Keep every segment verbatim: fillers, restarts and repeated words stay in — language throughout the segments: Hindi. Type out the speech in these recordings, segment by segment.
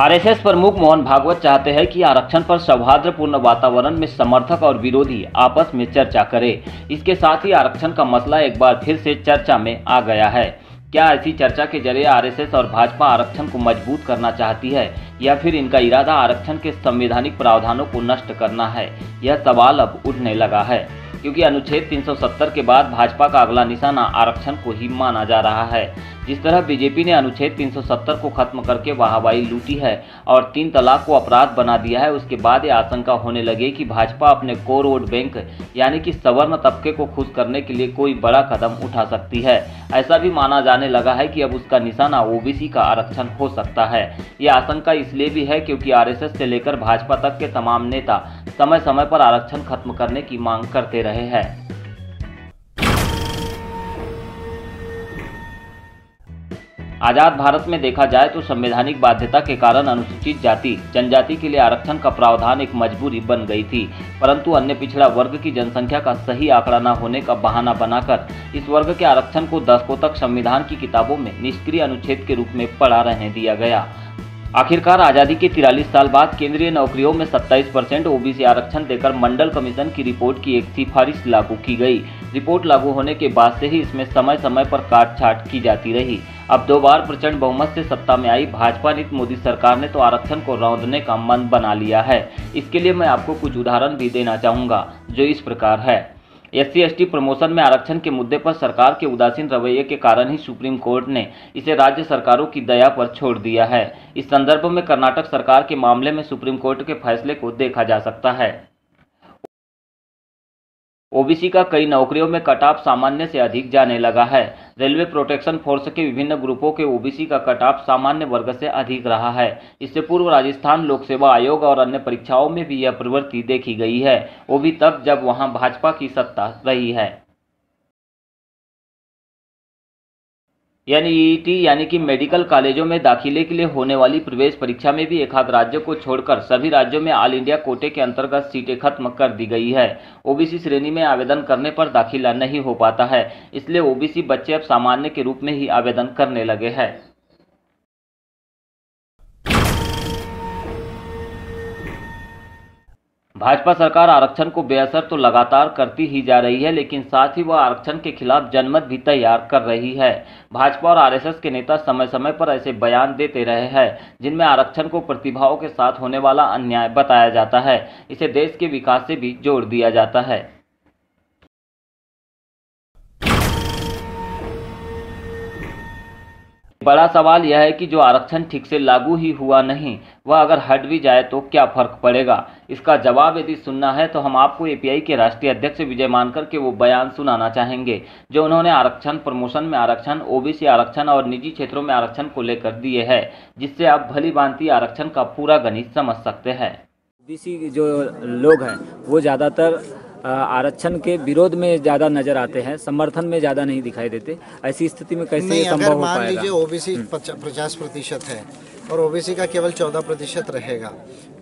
आरएसएस प्रमुख मोहन भागवत चाहते हैं कि आरक्षण पर सौहार्दपूर्ण वातावरण में समर्थक और विरोधी आपस में चर्चा करें। इसके साथ ही आरक्षण का मसला एक बार फिर से चर्चा में आ गया है। क्या ऐसी चर्चा के जरिए आरएसएस और भाजपा आरक्षण को मजबूत करना चाहती है या फिर इनका इरादा आरक्षण के संवैधानिक प्रावधानों को नष्ट करना है? यह सवाल अब उठने लगा है, क्योंकि अनुच्छेद तीन सौ सत्तर के बाद भाजपा का अगला निशाना आरक्षण को ही माना जा रहा है। जिस तरह बीजेपी ने अनुच्छेद तीन सौ सत्तर को खत्म करके वाहवाही लूटी है और तीन तलाक को अपराध बना दिया है, उसके बाद ये आशंका होने लगी कि भाजपा अपने कोर वोट बैंक यानी कि सवर्ण तबके को खुश करने के लिए कोई बड़ा कदम उठा सकती है। ऐसा भी माना जाने लगा है कि अब उसका निशाना ओबीसी का आरक्षण हो सकता है। ये आशंका इसलिए भी है क्योंकि आरएसएस से लेकर भाजपा तक के तमाम नेता समय समय पर आरक्षण खत्म करने की मांग करते रहे हैं। आज़ाद भारत में देखा जाए तो संवैधानिक बाध्यता के कारण अनुसूचित जाति जनजाति के लिए आरक्षण का प्रावधान एक मजबूरी बन गई थी, परंतु अन्य पिछड़ा वर्ग की जनसंख्या का सही आंकड़ा न होने का बहाना बनाकर इस वर्ग के आरक्षण को दशकों तक संविधान की किताबों में निष्क्रिय अनुच्छेद के रूप में पड़ा रहने दिया गया। आखिरकार आज़ादी के तिरालीस साल बाद केंद्रीय नौकरियों में सत्ताईस परसेंट ओबीसी आरक्षण देकर मंडल कमीशन की रिपोर्ट की एक सिफारिश लागू की गई। रिपोर्ट लागू होने के बाद से ही इसमें समय समय पर काट छाट की जाती रही। अब दो बार प्रचंड बहुमत से सत्ता में आई भाजपा नीत मोदी सरकार ने तो आरक्षण को रौंदने का मन बना लिया है। इसके लिए मैं आपको कुछ उदाहरण भी देना चाहूँगा जो इस प्रकार है। एससी एसटी प्रमोशन में आरक्षण के मुद्दे पर सरकार के उदासीन रवैये के कारण ही सुप्रीम कोर्ट ने इसे राज्य सरकारों की दया पर छोड़ दिया है। इस संदर्भ में कर्नाटक सरकार के मामले में सुप्रीम कोर्ट के फैसले को देखा जा सकता है। ओबीसी का कई नौकरियों में कट ऑफ सामान्य से अधिक जाने लगा है। रेलवे प्रोटेक्शन फोर्स के विभिन्न ग्रुपों के ओबीसी का कट ऑफ सामान्य वर्ग से अधिक रहा है। इससे पूर्व राजस्थान लोक सेवा आयोग और अन्य परीक्षाओं में भी यह प्रवृत्ति देखी गई है, वो भी तब जब वहां भाजपा की सत्ता रही है। यानी ईईटी यानी कि मेडिकल कॉलेजों में दाखिले के लिए होने वाली प्रवेश परीक्षा में भी एक आध राज्यों को छोड़कर सभी राज्यों में ऑल इंडिया कोटे के अंतर्गत सीटें खत्म कर दी गई है। ओबीसी श्रेणी में आवेदन करने पर दाखिला नहीं हो पाता है, इसलिए ओबीसी बच्चे अब सामान्य के रूप में ही आवेदन करने लगे हैं। भाजपा सरकार आरक्षण को बेअसर तो लगातार करती ही जा रही है, लेकिन साथ ही वह आरक्षण के खिलाफ जनमत भी तैयार कर रही है। भाजपा और आरएसएस के नेता समय समय पर ऐसे बयान देते रहे हैं जिनमें आरक्षण को प्रतिभाओं के साथ होने वाला अन्याय बताया जाता है। इसे देश के विकास से भी जोड़ दिया जाता है। बड़ा सवाल यह है कि जो आरक्षण ठीक से लागू ही हुआ नहीं, वह अगर हट भी जाए तो क्या फर्क पड़ेगा? इसका जवाब यदि सुनना है तो हम आपको एपीआई के राष्ट्रीय अध्यक्ष विजय मानकर के वो बयान सुनाना चाहेंगे जो उन्होंने आरक्षण प्रमोशन में आरक्षण, ओबीसी आरक्षण और निजी क्षेत्रों में आरक्षण को लेकर दिए है, जिससे आप भली भांति आरक्षण का पूरा गणित समझ सकते हैं। ओबीसी जो लोग हैं वो ज्यादातर आरक्षण के विरोध में ज्यादा नजर आते हैं, समर्थन में ज्यादा नहीं दिखाई देते। ऐसी स्थिति में कैसे संभव हो पाएगा? ओबीसी पचास प्रतिशत है और ओबीसी का केवल चौदह प्रतिशत रहेगा,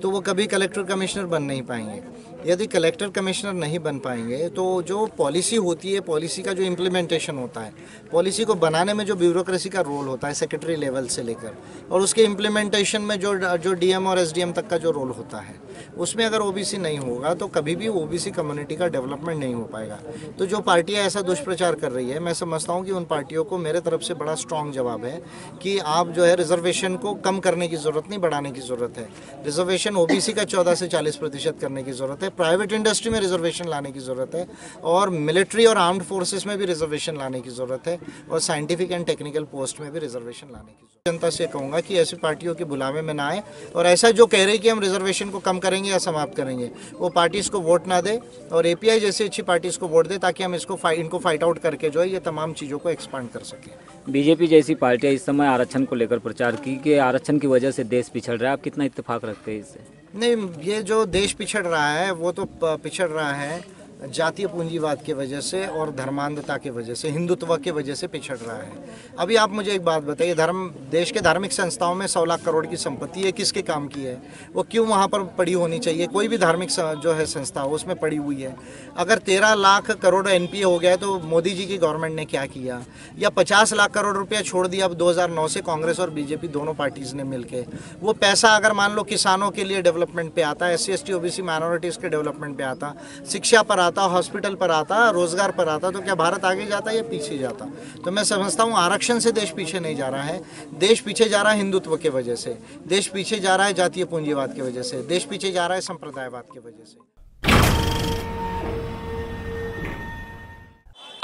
तो वो कभी कलेक्टर कमिश्नर बन नहीं पाएंगे। यदि कलेक्टर कमिश्नर नहीं बन पाएंगे तो जो पॉलिसी होती है, पॉलिसी का जो इम्प्लीमेंटेशन होता है, पॉलिसी को बनाने में जो ब्यूरोक्रेसी का रोल होता है सेक्रेटरी लेवल से लेकर, और उसके इम्प्लीमेंटेशन में जो जो डीएम और एसडीएम तक का जो रोल होता है, उसमें अगर ओबीसी नहीं होगा तो कभी भी ओबीसी कम्युनिटी का डेवलपमेंट नहीं हो पाएगा। तो जो पार्टियाँ ऐसा दुष्प्रचार कर रही है, मैं समझता हूँ कि उन पार्टियों को मेरे तरफ से बड़ा स्ट्रॉन्ग जवाब है कि आप जो है रिजर्वेशन को कम करने की ज़रूरत नहीं, बढ़ाने की ज़रूरत है। रिजर्वेशन ओबीसी का चौदह से चालीस प्रतिशत करने की ज़रूरत है, प्राइवेट इंडस्ट्री में रिजर्वेशन लाने की ज़रूरत है और मिलिट्री और आर्म्ड फोर्सेस में भी रिजर्वेशन लाने की ज़रूरत है और साइंटिफिक एंड टेक्निकल पोस्ट में भी रिजर्वेशन लाने की ज़रूरत है। जनता से कहूँगा कि ऐसी पार्टियों के बुलावे में ना आए और ऐसा जो कह रहे हैं कि हम रिजर्वेशन को कम करेंगे या समाप्त करेंगे, वो पार्टीज़ को वोट ना दे और एपीआई जैसी अच्छी पार्टीज़ को वोट दे, ताकि हम इसको फाइट इनको फाइट आउट करके जो है ये तमाम चीज़ों को एक्सपांड कर सकें। बीजेपी जैसी पार्टियाँ इस समय आरक्षण को लेकर प्रचार की कि आरक्षण की वजह से देश पिछड़ रहा है, आप कितना इत्तेफाक रखते हैं इससे? नहीं, ये जो देश पिछड़ रहा है वो तो पिछड़ रहा है जातीय पूंजीवाद के वजह से और धर्मांधता के वजह से, हिंदुत्व के वजह से पिछड़ रहा है। अभी आप मुझे एक बात बताइए, धर्म देश के धार्मिक संस्थाओं में सौ लाख करोड़ की संपत्ति है, किसके काम की है? वो क्यों वहाँ पर पड़ी होनी चाहिए? कोई भी धार्मिक जो है संस्था हो उसमें पड़ी हुई है। अगर तेरह लाख करोड़ एनपीए हो गया तो मोदी जी की गवर्नमेंट ने क्या किया? या पचास लाख करोड़ रुपया छोड़ दिया अब दो हज़ार नौ से कांग्रेस और बीजेपी दोनों पार्टीज़ ने मिल के। वो पैसा अगर मान लो किसानों के लिए डेवलपमेंट पर आता, S C S T O B C minorities के डेवलपमेंट पर आता, शिक्षा पर आता, हॉस्पिटल पर आता, रोजगार पर आता, तो क्या भारत आगे जाता या पीछे जाता? तो मैं समझता हूँ आरक्षण से देश पीछे नहीं जा रहा है, देश पीछे जा रहा है हिंदुत्व के वजह से, देश पीछे जा रहा है जातीय पूंजीवाद की वजह से, देश पीछे जा रहा है संप्रदायवाद की वजह से।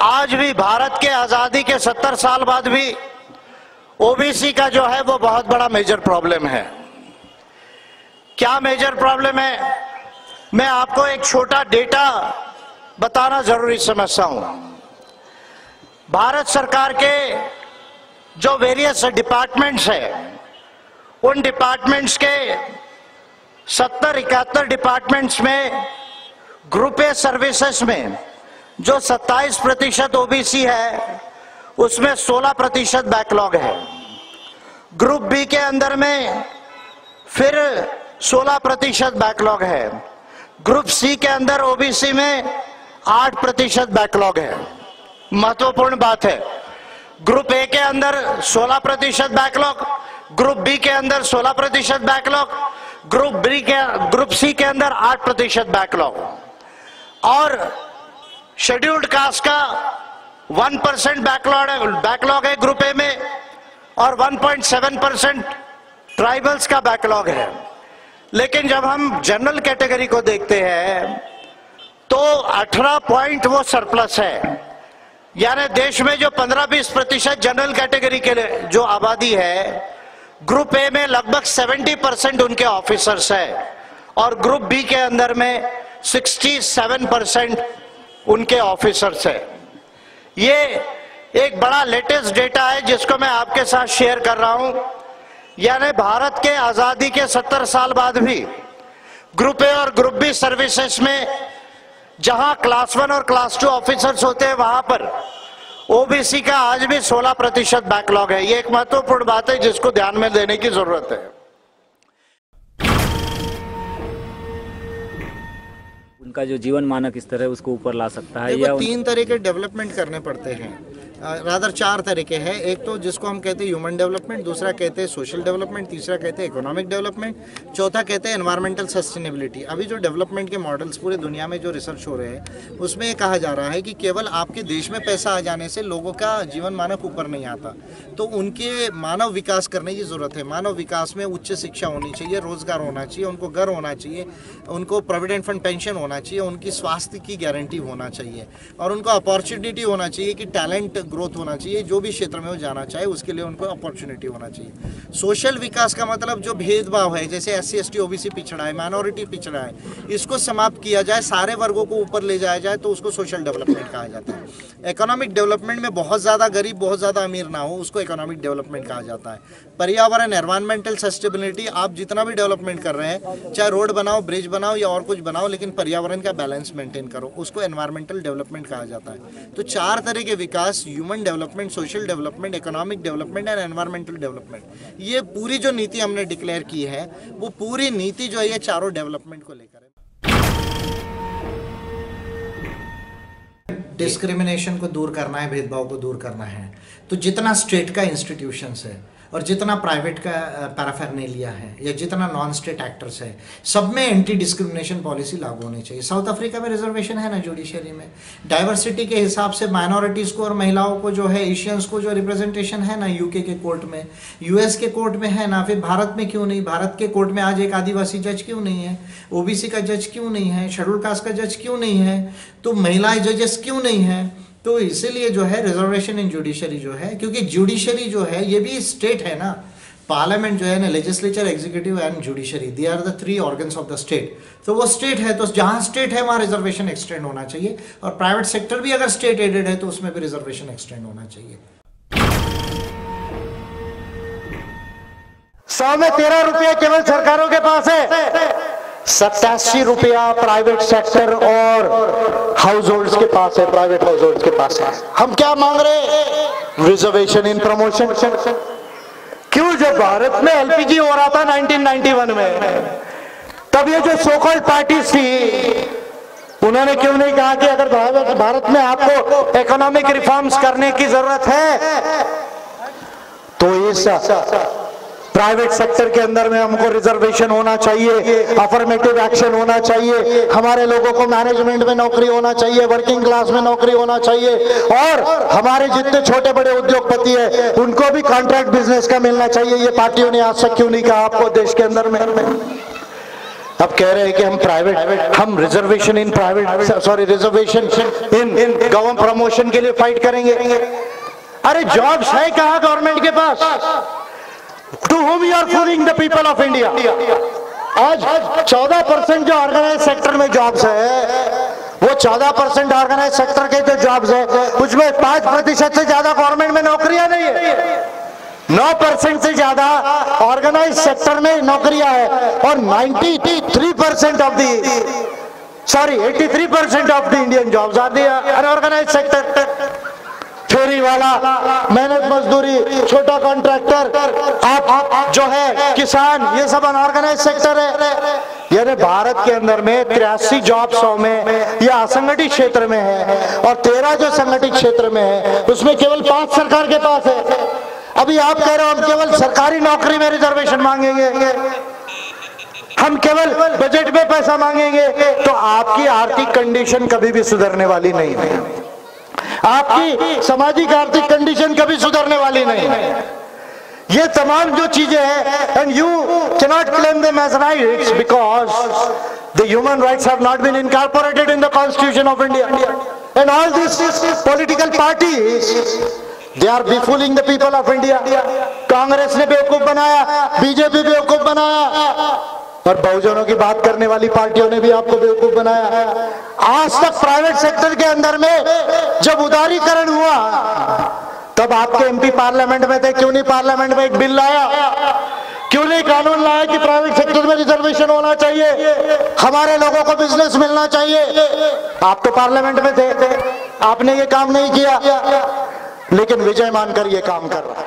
आज भी भारत के आजादी के सत्तर साल बाद भी ओबीसी का जो है वो बहुत बड़ा मेजर प्रॉब्लम है। क्या मेजर प्रॉब्लम है? मैं आपको एक छोटा डेटा बताना जरूरी समझता हूं। भारत सरकार के जो वेरियस डिपार्टमेंट्स है, उन डिपार्टमेंट्स के सत्तर इकहत्तर डिपार्टमेंट्स में ग्रुप ए सर्विसेज में जो सत्ताईस प्रतिशत ओबीसी है उसमें सोलह प्रतिशत बैकलॉग है। ग्रुप बी के अंदर में फिर सोलह प्रतिशत बैकलॉग है। ग्रुप सी के अंदर ओबीसी में आठ प्रतिशत बैकलॉग है। महत्वपूर्ण बात है, ग्रुप ए के अंदर सोलह प्रतिशत बैकलॉग, ग्रुप बी के अंदर सोलह प्रतिशत बैकलॉग, ग्रुप बी के ग्रुप सी के अंदर आठ प्रतिशत बैकलॉग, और शेड्यूल्ड कास्ट का वन परसेंट बैकलॉग है बैकलॉग है ग्रुप ए में, और one point seven percent tribals का बैकलॉग है। लेकिन जब हम जनरल कैटेगरी को देखते हैं तो अठारह पॉइंट वो सरप्लस है, यानी देश में जो पंद्रह बीस प्रतिशत जनरल कैटेगरी के जो आबादी है, ग्रुप ए में लगभग सत्तर परसेंट उनके ऑफिसर्स है और ग्रुप बी के अंदर में सड़सठ परसेंट उनके ऑफिसर्स है। ये एक बड़ा लेटेस्ट डेटा है जिसको मैं आपके साथ शेयर कर रहा हूँ। यानी भारत के आजादी के सत्तर साल बाद भी ग्रुप ए और ग्रुप बी सर्विसेज में जहां क्लास वन और क्लास टू ऑफिसर्स होते हैं वहां पर ओबीसी का आज भी सोलह प्रतिशत बैकलॉग है। ये एक महत्वपूर्ण बात है जिसको ध्यान में देने की जरूरत है। उनका जो जीवन मानक स्तर है उसको ऊपर ला सकता है या तीन तरह के डेवलपमेंट करने पड़ते हैं, रादर चार तरीके हैं। एक तो जिसको हम कहते हैं ह्यूमन डेवलपमेंट, दूसरा कहते हैं सोशल डेवलपमेंट, तीसरा कहते हैं इकोनॉमिक डेवलपमेंट, चौथा कहते हैं एनवायरमेंटल सस्टेनेबिलिटी। अभी जो डेवलपमेंट के मॉडल्स पूरे दुनिया में जो रिसर्च हो रहे हैं उसमें ये कहा जा रहा है कि केवल आपके देश में पैसा आ जाने से लोगों का जीवन मानक ऊपर नहीं आता, तो उनके मानव विकास करने की ज़रूरत है। मानव विकास में उच्च शिक्षा होनी चाहिए, रोजगार होना चाहिए, उनको घर होना चाहिए, उनको प्रोविडेंट फंड पेंशन होना चाहिए, उनकी स्वास्थ्य की गारंटी होना चाहिए और उनको अपॉर्चुनिटी होना चाहिए कि टैलेंट ग्रोथ होना चाहिए, जो भी क्षेत्र में वो जाना चाहे उसके लिए उनको अपॉर्चुनिटी होना चाहिए। सोशल विकास का मतलब जो भेदभाव है, जैसे S C S T OBC पिछड़ा है, माइनॉरिटी पिछड़ा है, इसको समाप्त किया जाए, सारे वर्गों को ऊपर ले जाया जाए, तो उसको सोशल डेवलपमेंट कहा जाता है। इकोनॉमिक डेवलपमेंट में बहुत ज़्यादा गरीब बहुत ज़्यादा अमीर ना हो उसको इकोनॉमिक डेवलपमेंट कहा जाता है। पर्यावरण एनवायरमेंटल सस्टेनेबिलिटी, आप जितना भी डेवलपमेंट कर रहे हैं, चाहे रोड बनाओ, ब्रिज बनाओ या और कुछ बनाओ, लेकिन पर्यावरण का बैलेंस मेंटेन करो, उसको एनवायरमेंटल डेवलपमेंट कहा जाता है। तो चार तरह के विकास, human development, social development, economic development and environmental development, ये पूरी जो नीति हमने डिक्लेयर की है वो पूरी नीति जो है ये चारों डेवलपमेंट को लेकर है। डिस्क्रिमिनेशन को दूर करना है, भेदभाव को दूर करना है, तो जितना स्टेट का इंस्टीट्यूशंस है और जितना प्राइवेट का पैराफर्नेलिया है या जितना नॉन स्टेट एक्टर्स है, सब में एंटी डिस्क्रिमिनेशन पॉलिसी लागू होनी चाहिए। साउथ अफ्रीका में रिजर्वेशन है ना जुडिशरी में, डाइवर्सिटी के हिसाब से माइनॉरिटीज़ को और महिलाओं को जो है, एशियंस को जो रिप्रेजेंटेशन है ना यूके के कोर्ट में, यूएस के कोर्ट में है ना, फिर भारत में क्यों नहीं? भारत के कोर्ट में आज एक आदिवासी जज क्यों नहीं है, ओबीसी का जज क्यों नहीं है, शेड्यूल कास्ट का जज क्यों नहीं है, तो महिला जजेस क्यों नहीं है? तो इसीलिए जो है रिजर्वेशन इन जुडिशरी जो है, क्योंकि जुडिशरी जो है ये भी स्टेट है ना, पार्लियामेंट जो है ना, legislature, executive and judiciary, they are the three organs of the state, तो वो स्टेट है, तो जहाँ स्टेट है वहाँ रिजर्वेशन एक्सटेंड होना चाहिए, और प्राइवेट सेक्टर भी अगर स्टेट एडेड है तो उसमें भी रिजर्वेशन एक्सटेंड होना चाहिए। सौ में तेरह रुपये केवल सरकारों के पास है, सत्तासी रुपया प्राइवेट सेक्टर और हाउस होल्ड के पास है, प्राइवेट हाउस होल्ड के पास है। हम क्या मांग रहे? Reservation in promotion. क्यों? जब भारत में एलपीजी हो रहा था नाइनटीन नाइंटी वन में, तब ये जो सोकॉल्ड पार्टीज थी, उन्होंने क्यों नहीं कहा कि अगर भारत में आपको इकोनॉमिक रिफॉर्म्स करने की जरूरत है तो इस प्राइवेट सेक्टर के अंदर में हमको रिजर्वेशन होना चाहिए, अफर्मेटिव एक्शन होना चाहिए, हमारे लोगों को मैनेजमेंट में नौकरी होना चाहिए, वर्किंग क्लास में नौकरी होना चाहिए, और हमारे जितने छोटे बड़े उद्योगपति हैं उनको भी कॉन्ट्रैक्ट बिजनेस का मिलना चाहिए। ये पार्टियों ने आज तक क्यों नहीं कहा आपको देश के अंदर में? अब कह रहे हैं कि हम प्राइवेट हम reservation in private sorry reservation in government promotion के लिए फाइट करेंगे। अरे जॉब्स है कहाँ गवर्नमेंट के पास? To whom you are fooling the people of India? आज चौदह परसेंट जो ऑर्गेनाइज सेक्टर में जॉब्स है, वो चौदह परसेंट ऑर्गेनाइज सेक्टर के जो जॉब्स है उसमें पांच प्रतिशत से ज्यादा गवर्नमेंट में नौकरियां नहीं है, नौ परसेंट से ज्यादा ऑर्गेनाइज सेक्टर में नौकरियां है, और तिरानवे परसेंट ऑफ दी सॉरी तिरासी percent of the Indian jobs are the unorganise sector. फेरी वाला, मेहनत मजदूरी, छोटा कॉन्ट्रैक्टर, आप, आप जो है किसान, ये सब अनऑर्गेनाइज सेक्टर है। यानी भारत के अंदर में तिरासी जॉब सौ में या असंगठित क्षेत्र में है, और तेरह जो संगठित क्षेत्र में है उसमें केवल पांच सरकार के पास है। अभी आप कह रहे हो हम केवल सरकारी नौकरी में रिजर्वेशन मांगेंगे, हम केवल बजट में पैसा मांगेंगे, तो आपकी आर्थिक कंडीशन कभी भी सुधरने वाली नहीं है, आपकी सामाजिक आर्थिक कंडीशन कभी सुधरने वाली नहीं है। ये तमाम जो चीजें हैं, and you cannot claim them as rights because the human rights have not been incorporated in the constitution of India, and all this political parties they are befooling the people of India. Congress ने बेवकूफ बनाया, बीजेपी बेवकूफ बनाया, और बहुजनों की बात करने वाली पार्टियों ने भी आपको बेवकूफ बनाया है। आज तक प्राइवेट सेक्टर के अंदर में जब उदारीकरण हुआ तब आपके एमपी पार्लियामेंट में थे, क्यों नहीं पार्लियामेंट में एक बिल लाया, क्यों नहीं कानून लाया कि प्राइवेट सेक्टर में रिजर्वेशन होना चाहिए, हमारे लोगों को बिजनेस मिलना चाहिए? आप तो पार्लियामेंट में थे, आपने ये काम नहीं किया, लेकिन विजय मानकर ये काम कर रहा है।